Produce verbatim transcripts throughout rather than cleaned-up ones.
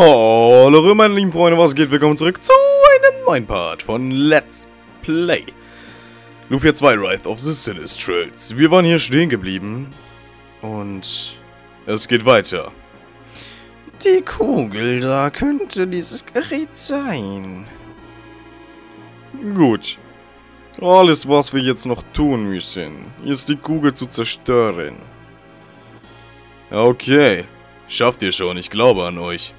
Hallo meine lieben Freunde, was geht? Willkommen zurück zu einem neuen Part von Let's Play. Lufia zwei Wrath of the Sinistrals. Wir waren hier stehen geblieben und es geht weiter. Die Kugel da könnte dieses Gerät sein. Gut. Alles, was wir jetzt noch tun müssen, ist die Kugel zu zerstören. Okay. Schafft ihr schon, ich glaube an euch.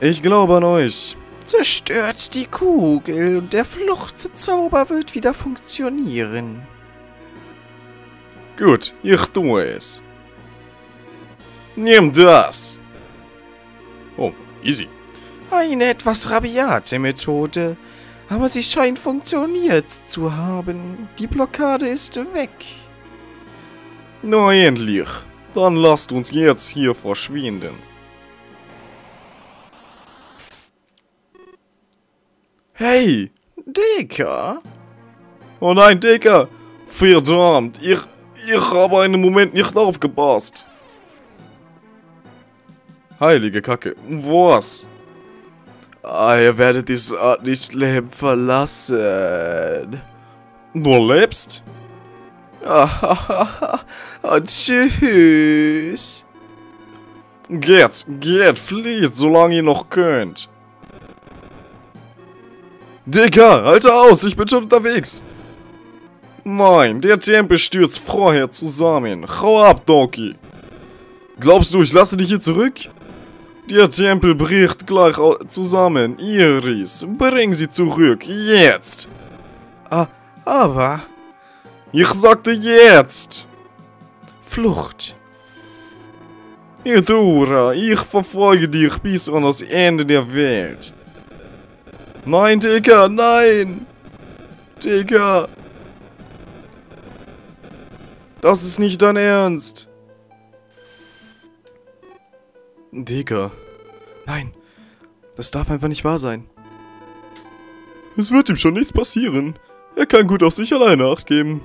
Ich glaube an euch. Zerstört die Kugel und der Fluchtzauber wird wieder funktionieren. Gut, ich tue es. Nimm das. Oh, easy. Eine etwas rabiate Methode, aber sie scheint funktioniert zu haben. Die Blockade ist weg. Na endlich. Dann lasst uns jetzt hier verschwinden. Hey, Dekar? Oh nein, Dekar! Verdammt, ich, ich habe einen Moment nicht aufgepasst. Heilige Kacke, was? Ah, ihr werdet diesen Ort nicht lebend verlassen. Du lebst? Ah, tschüss. Geht, geht, flieht, solange ihr noch könnt. Dekar, halte aus, ich bin schon unterwegs. Nein, der Tempel stürzt vorher zusammen. Hau ab, Doki. Glaubst du, ich lasse dich hier zurück? Der Tempel bricht gleich zusammen. Iris, bring sie zurück, jetzt. Ah, aber... Ich sagte jetzt. Flucht. Edura, ich verfolge dich bis an das Ende der Welt. Nein, Dekar, nein! Dekar! Das ist nicht dein Ernst! Dekar. Nein! Das darf einfach nicht wahr sein. Es wird ihm schon nichts passieren. Er kann gut auf sich alleine Acht geben.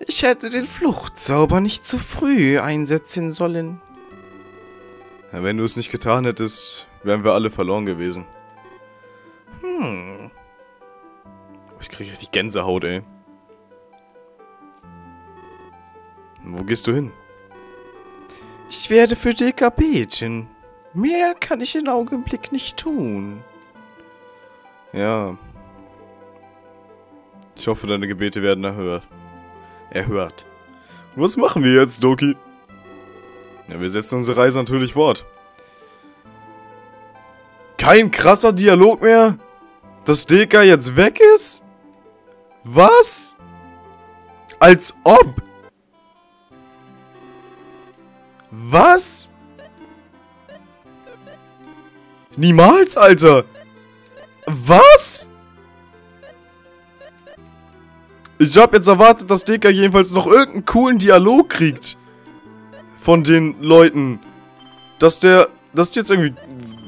Ich hätte den Fluchtzauber nicht zu früh einsetzen sollen. Wenn du es nicht getan hättest, wären wir alle verloren gewesen. Hm. Ich kriege richtig Gänsehaut, ey. Wo gehst du hin? Ich werde für Dekar beten. Mehr kann ich im Augenblick nicht tun. Ja. Ich hoffe, deine Gebete werden erhört. Erhört. Was machen wir jetzt, Doki? Ja, wir setzen unsere Reise natürlich fort. Kein krasser Dialog mehr? Dass Dekar jetzt weg ist? Was? Als ob? Was? Niemals, Alter! Was? Ich hab jetzt erwartet, dass Dekar jedenfalls noch irgendeinen coolen Dialog kriegt. Von den Leuten. Dass der... Dass die jetzt irgendwie...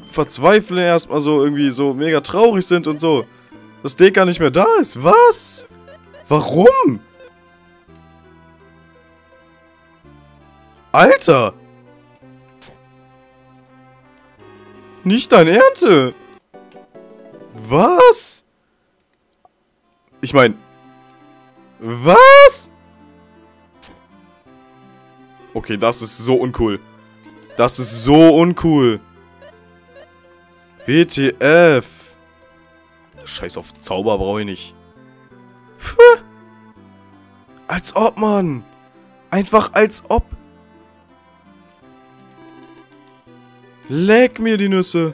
verzweifeln erstmal so irgendwie so mega traurig sind und so. Dass Dekar nicht mehr da ist. Was? Warum? Alter! Nicht dein Ernte! Was? Ich meine... Was? Okay, das ist so uncool. Das ist so uncool. W T F. Scheiß auf Zauber brauche ich nicht. Puh. Als ob, Mann. Einfach als ob. Leck mir die Nüsse.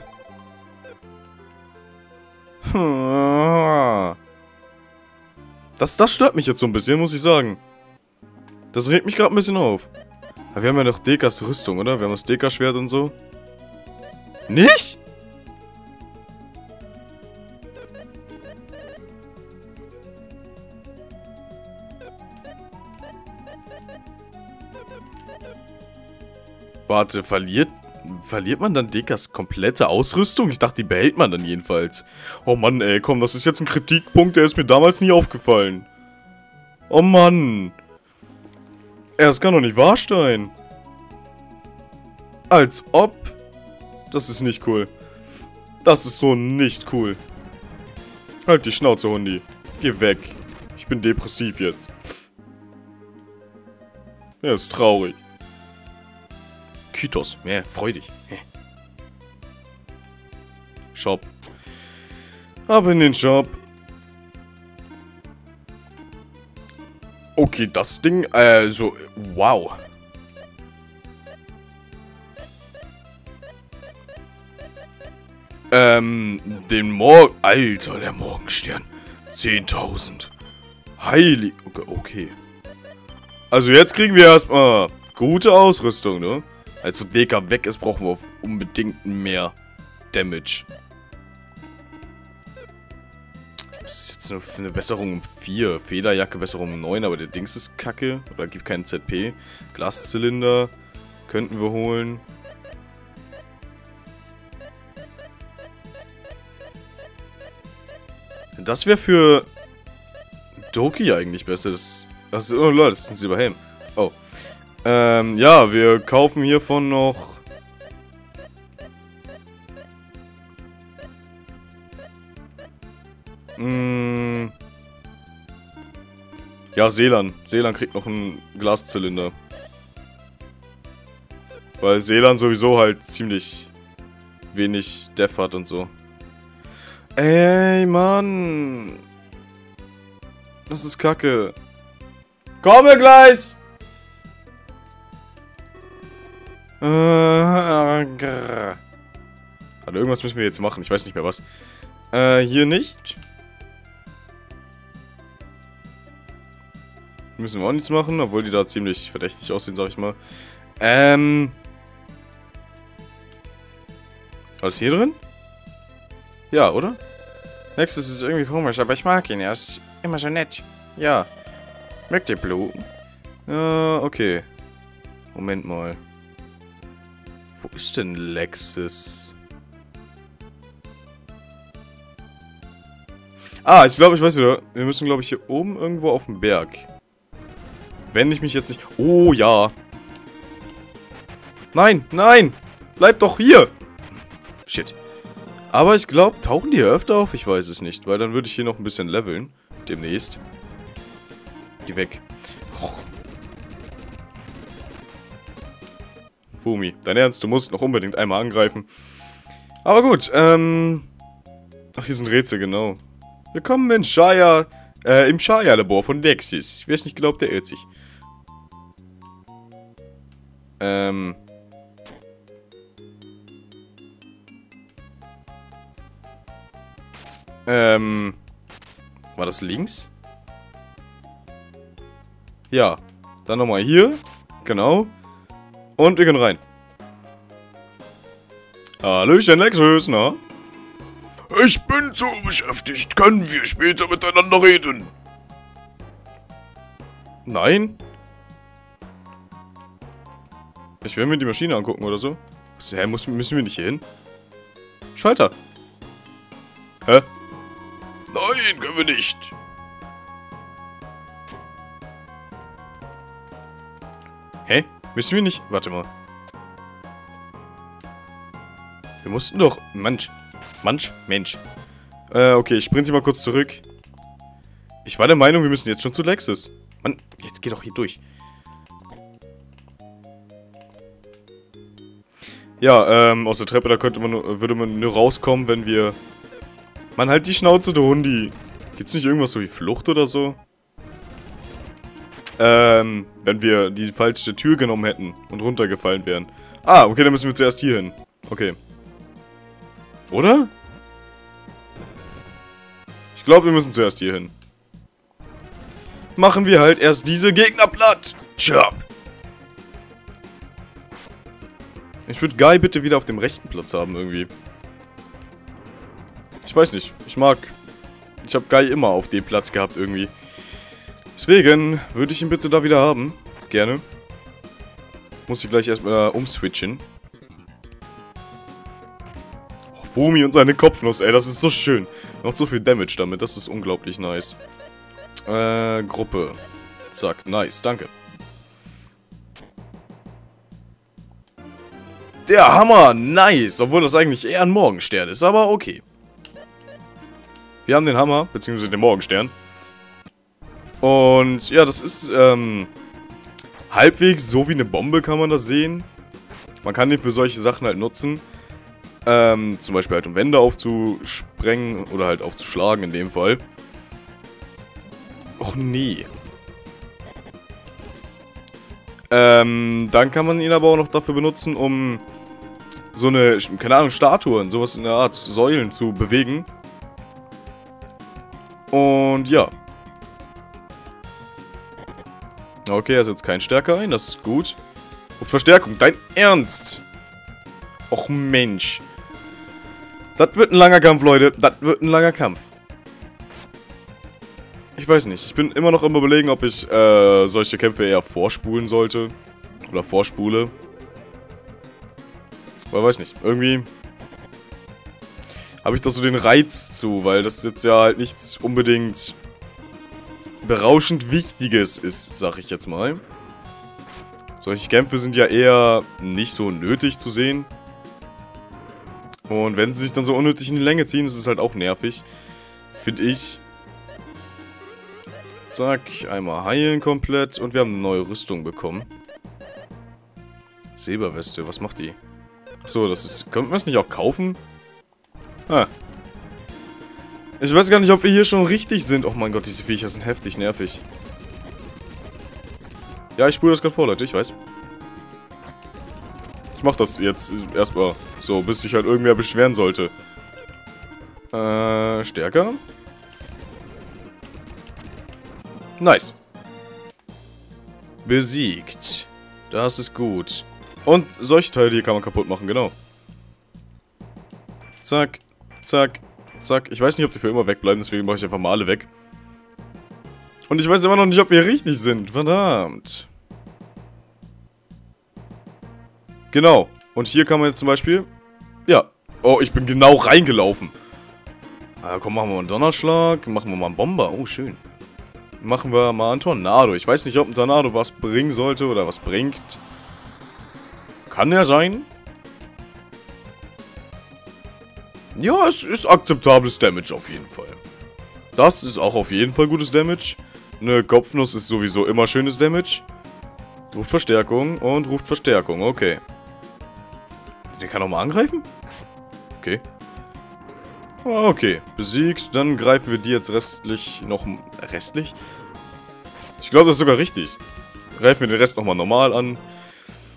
Das, das stört mich jetzt so ein bisschen, muss ich sagen. Das regt mich gerade ein bisschen auf. Aber wir haben ja noch Dekars Rüstung, oder? Wir haben das Dekar-Schwert und so. Nicht? Warte, verliert, verliert man dann Dekars komplette Ausrüstung? Ich dachte, die behält man dann jedenfalls. Oh Mann, ey, komm, das ist jetzt ein Kritikpunkt, der ist mir damals nie aufgefallen. Oh Mann. Ey, das kann doch nicht wahr sein. Als ob. Das ist nicht cool. Das ist so nicht cool. Halt die Schnauze, Hundi. Geh weg. Ich bin depressiv jetzt. Er ist traurig. Kitos, mehr freudig. Shop. Ab in den Shop. Okay, das Ding, also, wow. Ähm, den Morgen... Alter, der Morgenstern. zehntausend. Heilig... Okay, okay. Also jetzt kriegen wir erstmal gute Ausrüstung, ne? Als Dekar weg ist, brauchen wir unbedingt mehr Damage. Das ist jetzt eine, eine Besserung um vier. Federjacke, Besserung um neun, aber der Dings ist kacke. Oder gibt keinen Z P. Glaszylinder könnten wir holen. Das wäre für Doki eigentlich besser. Das, das, oh Leute, das ist ein Silberhelm. Oh. Ähm, ja, wir kaufen hiervon noch... Mm. Ja, Selan. Selan kriegt noch einen Glaszylinder. Weil Selan sowieso halt ziemlich wenig Def hat und so. Ey, Mann. Das ist kacke. Komme gleich! Also irgendwas müssen wir jetzt machen. Ich weiß nicht mehr was. Äh, hier nicht. Müssen wir auch nichts machen, obwohl die da ziemlich verdächtig aussehen, sag ich mal. Ähm. Alles hier drin? Ja, oder? Lexis ist irgendwie komisch, aber ich mag ihn. Er ist immer so nett. Ja. Mögt ihr Blumen? Äh, okay. Moment mal. Wo ist denn Lexis? Ah, ich glaube, ich weiß wieder. Wir müssen, glaube ich, hier oben irgendwo auf dem Berg. Wenn ich mich jetzt nicht... Oh, ja. Nein, nein. Bleib doch hier. Shit. Aber ich glaube, tauchen die öfter auf? Ich weiß es nicht, weil dann würde ich hier noch ein bisschen leveln. Demnächst. Geh weg. Oh. Fumi, dein Ernst, du musst noch unbedingt einmal angreifen. Aber gut, ähm... Ach, hier sind Rätsel, genau. Willkommen in Shaya... Äh, im Shaya-Labor von Dexis. Wer es nicht glaubt, der irrt sich. Ähm... Ähm, war das links? Ja, dann nochmal hier, genau. Und wir können rein. Hallöchen, Lexis, na? Ich bin zu beschäftigt, können wir später miteinander reden? Nein? Ich will mir die Maschine angucken oder so. Hä, müssen wir nicht hier hin? Schalter. Hä? Nein, können wir nicht. Hä? Müssen wir nicht? Warte mal. Wir mussten doch... Mensch. Mensch. Mensch. Äh, okay, ich sprinte mal kurz zurück. Ich war der Meinung, wir müssen jetzt schon zu Lexis. Mann, jetzt geh doch hier durch. Ja, ähm, aus der Treppe, da könnte man nur, würde man nur rauskommen, wenn wir... Mann, halt die Schnauze, du Hundi. Gibt's nicht irgendwas so wie Flucht oder so? Ähm, wenn wir die falsche Tür genommen hätten und runtergefallen wären. Ah, okay, dann müssen wir zuerst hier hin. Okay. Oder? Ich glaube, wir müssen zuerst hier hin. Machen wir halt erst diese Gegner platt. Tja. Ich würde Guy bitte wieder auf dem rechten Platz haben, irgendwie. Ich weiß nicht, ich mag... Ich habe Guy immer auf dem Platz gehabt, irgendwie. Deswegen würde ich ihn bitte da wieder haben. Gerne. Muss ich gleich erstmal umswitchen. Oh, Fumi und seine Kopfnuss, ey, das ist so schön. Macht so viel Damage damit, das ist unglaublich nice. Äh, Gruppe. Zack, nice, danke. Der Hammer, nice. Obwohl das eigentlich eher ein Morgenstern ist, aber okay. Wir haben den Hammer, beziehungsweise den Morgenstern. Und ja, das ist ähm, halbwegs so wie eine Bombe, kann man das sehen. Man kann den für solche Sachen halt nutzen. Ähm, zum Beispiel halt um Wände aufzusprengen oder halt aufzuschlagen in dem Fall. Och nee. Ähm, dann kann man ihn aber auch noch dafür benutzen, um so eine, keine Ahnung, Statuen, sowas in der Art, Säulen zu bewegen. Und ja. Okay, er setzt keinen Stärker ein, das ist gut. Auf Verstärkung, dein Ernst! Och Mensch. Das wird ein langer Kampf, Leute. Das wird ein langer Kampf. Ich weiß nicht. Ich bin immer noch am Überlegen, ob ich äh, solche Kämpfe eher vorspulen sollte. Oder vorspule. Weil, weiß nicht. Irgendwie habe ich da so den Reiz zu, weil das jetzt ja halt nichts unbedingt berauschend Wichtiges ist, sag ich jetzt mal. Solche Kämpfe sind ja eher nicht so nötig zu sehen. Und wenn sie sich dann so unnötig in die Länge ziehen, ist es halt auch nervig. Finde ich. Zack, einmal heilen komplett. Und wir haben eine neue Rüstung bekommen. Silberweste, was macht die? Achso, das ist... Könnten wir es nicht auch kaufen? Ah. Ich weiß gar nicht, ob wir hier schon richtig sind. Oh mein Gott, diese Viecher sind heftig nervig. Ja, ich spule das gerade vor, Leute, ich weiß. Ich mach das jetzt erstmal so, bis sich halt irgendwer beschweren sollte. Äh, stärker. Nice. Besiegt. Das ist gut. Und solche Teile hier kann man kaputt machen, genau. Zack, zack, zack. Ich weiß nicht, ob die für immer wegbleiben, deswegen mache ich einfach mal alle weg. Und ich weiß immer noch nicht, ob wir richtig sind. Verdammt. Genau. Und hier kann man jetzt zum Beispiel... Ja. Oh, ich bin genau reingelaufen. Ah, komm, machen wir mal einen Donnerschlag. Machen wir mal einen Bomber. Oh, schön. Machen wir mal einen Tornado. Ich weiß nicht, ob ein Tornado was bringen sollte oder was bringt. Kann ja sein. Ja, es ist akzeptables Damage auf jeden Fall. Das ist auch auf jeden Fall gutes Damage. Eine Kopfnuss ist sowieso immer schönes Damage. Ruft Verstärkung und ruft Verstärkung. Okay. Den kann auch mal angreifen? Okay. Okay. Besiegt. Dann greifen wir die jetzt restlich noch... Restlich? Ich glaube, das ist sogar richtig. Greifen wir den Rest nochmal normal an.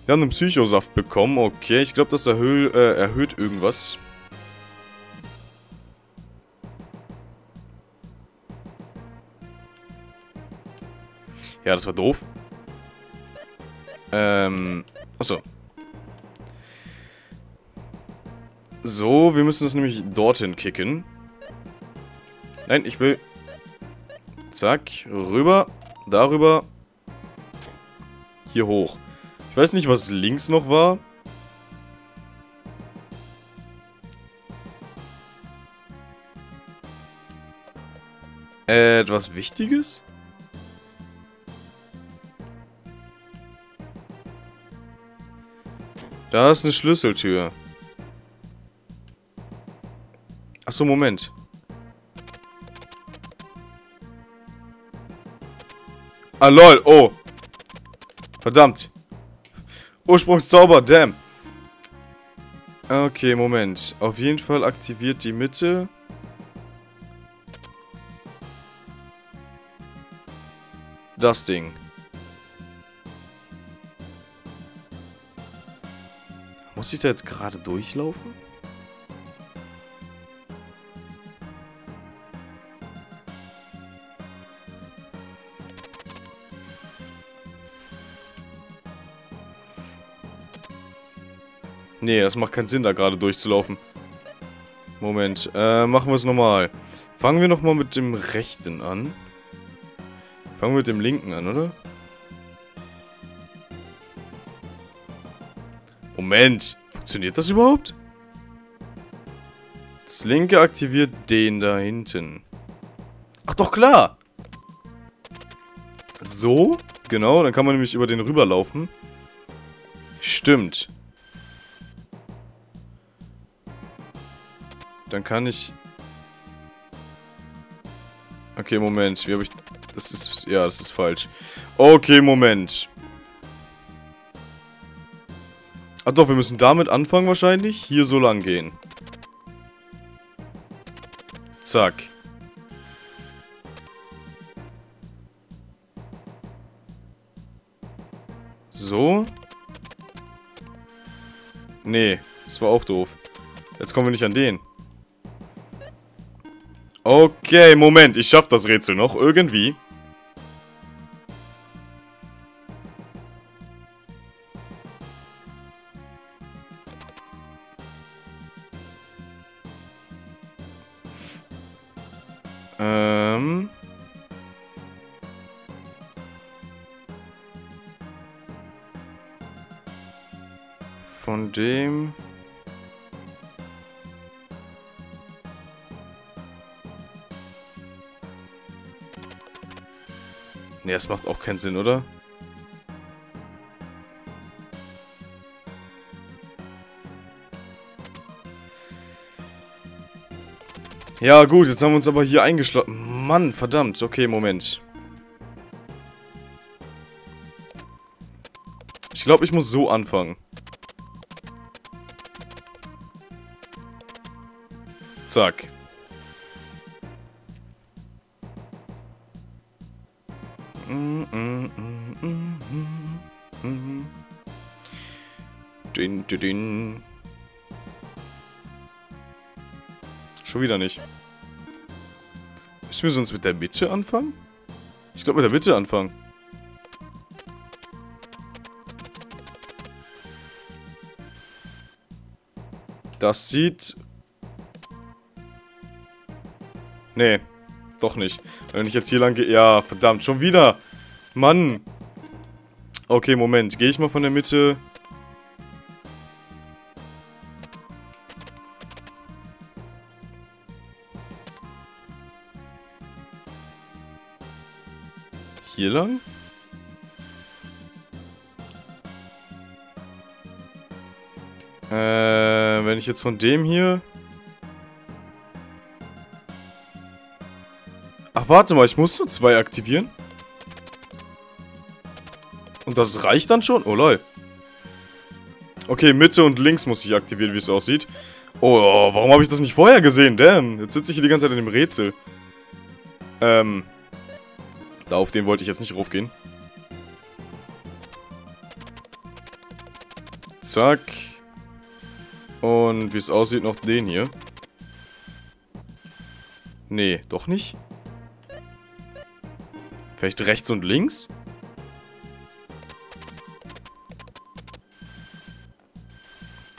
Wir haben einen Psychosaft bekommen. Okay. Ich glaube, das erhöht, äh, erhöht irgendwas. Ja, das war doof. Ähm, achso. So, wir müssen das nämlich dorthin kicken. Nein, ich will... Zack, rüber, darüber. Hier hoch. Ich weiß nicht, was links noch war. Äh, etwas Wichtiges? Da ist eine Schlüsseltür. Achso, Moment. Ah, lol, oh. Verdammt. Ursprungszauber, damn. Okay, Moment. Auf jeden Fall aktiviert die Mitte. Das Ding. Muss ich da jetzt gerade durchlaufen? Nee, das macht keinen Sinn, da gerade durchzulaufen. Moment, äh, machen wir es nochmal. Fangen wir nochmal mit dem rechten an. Fangen wir mit dem linken an, oder? Moment, funktioniert das überhaupt? Das linke aktiviert den da hinten. Ach doch, klar! So, genau, dann kann man nämlich über den rüberlaufen. Stimmt. Dann kann ich... Okay, Moment. Wie habe ich... Das ist... Ja, das ist falsch. Okay, Moment. Ach doch, wir müssen damit anfangen wahrscheinlich. Hier so lang gehen. Zack. So. Nee, das war auch doof. Jetzt kommen wir nicht an den. Okay, Moment. Ich schaff das Rätsel noch irgendwie. Ähm... Von dem... Ne, das macht auch keinen Sinn, oder? Ja gut, jetzt haben wir uns aber hier eingeschlossen. Mann, verdammt. Okay, Moment. Ich glaube, ich muss so anfangen. Zack. Din, din, din. Schon wieder nicht. Müssen wir sonst mit der Mitte anfangen? Ich glaube, mit der Mitte anfangen. Das sieht... Nee, doch nicht. Wenn ich jetzt hier lang gehe... Ja, verdammt, schon wieder! Mann! Okay, Moment. Gehe ich mal von der Mitte... Hier lang? Äh, wenn ich jetzt von dem hier... Ach, warte mal, ich muss nur zwei aktivieren. Und das reicht dann schon? Oh, lol. Okay, Mitte und links muss ich aktivieren, wie es aussieht. Oh, warum habe ich das nicht vorher gesehen? Damn, jetzt sitze ich hier die ganze Zeit in dem Rätsel. Ähm... Da auf den wollte ich jetzt nicht raufgehen. Zack. Und wie es aussieht, noch den hier. Nee, doch nicht. Vielleicht rechts und links?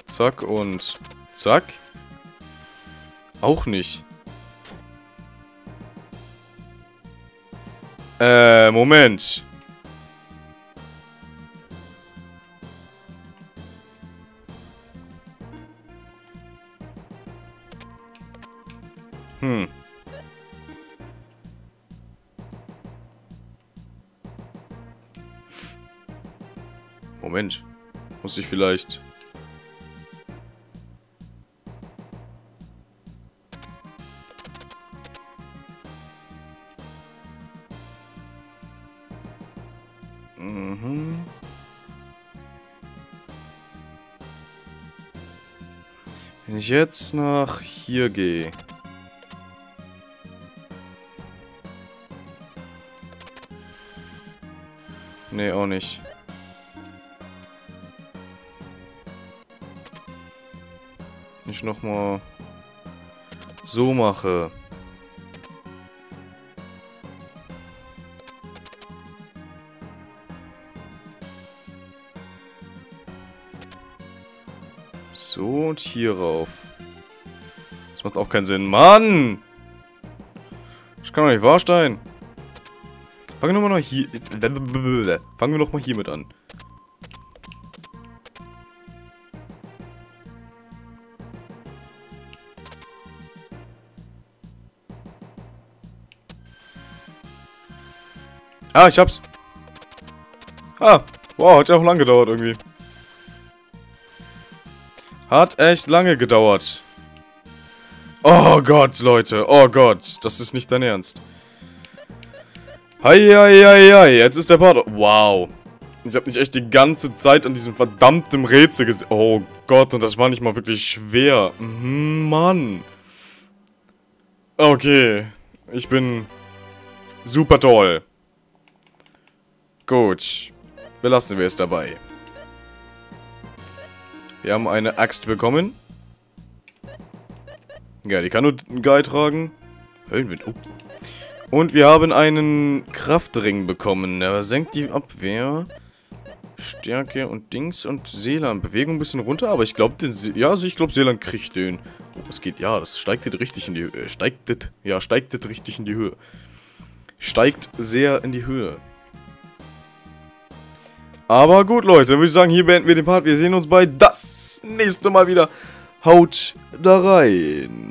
Zack und zack. Auch nicht. Äh, Moment. Hm. Moment. Muss ich vielleicht... Wenn ich jetzt nach hier gehe. Nee, auch nicht. Wenn ich nochmal so mache. So, und hier rauf. Das macht auch keinen Sinn. Mann! Das kann doch nicht wahr sein. Fangen wir nochmal hier... Fangen wir nochmal hiermit an. Ah, ich hab's. Ah, wow, hat ja auch lang gedauert irgendwie. Hat echt lange gedauert. Oh Gott, Leute. Oh Gott. Das ist nicht dein Ernst. Hei, hei, hei, hei. Jetzt ist der Part... Wow. Ich habe mich echt die ganze Zeit an diesem verdammten Rätsel gesehen. Oh Gott, und das war nicht mal wirklich schwer. Mhm, Mann. Okay. Ich bin... super toll. Gut. Belassen wir es dabei. Wir haben eine Axt bekommen. Ja, die kann nur Guy tragen. Höllenwind. Oh. Und wir haben einen Kraftring bekommen. Er senkt die Abwehr. Stärke und Dings und Selan. Bewegung ein bisschen runter, aber ich glaube, den Se ja, also ich glaube, Selan kriegt den. Oh, es geht, ja, das steigt das richtig in die Höhe. Steigt das, ja, steigt das richtig in die Höhe. Steigt sehr in die Höhe. Aber gut, Leute, dann würde ich sagen, hier beenden wir den Part. Wir sehen uns bei das nächste Mal wieder. Haut da rein.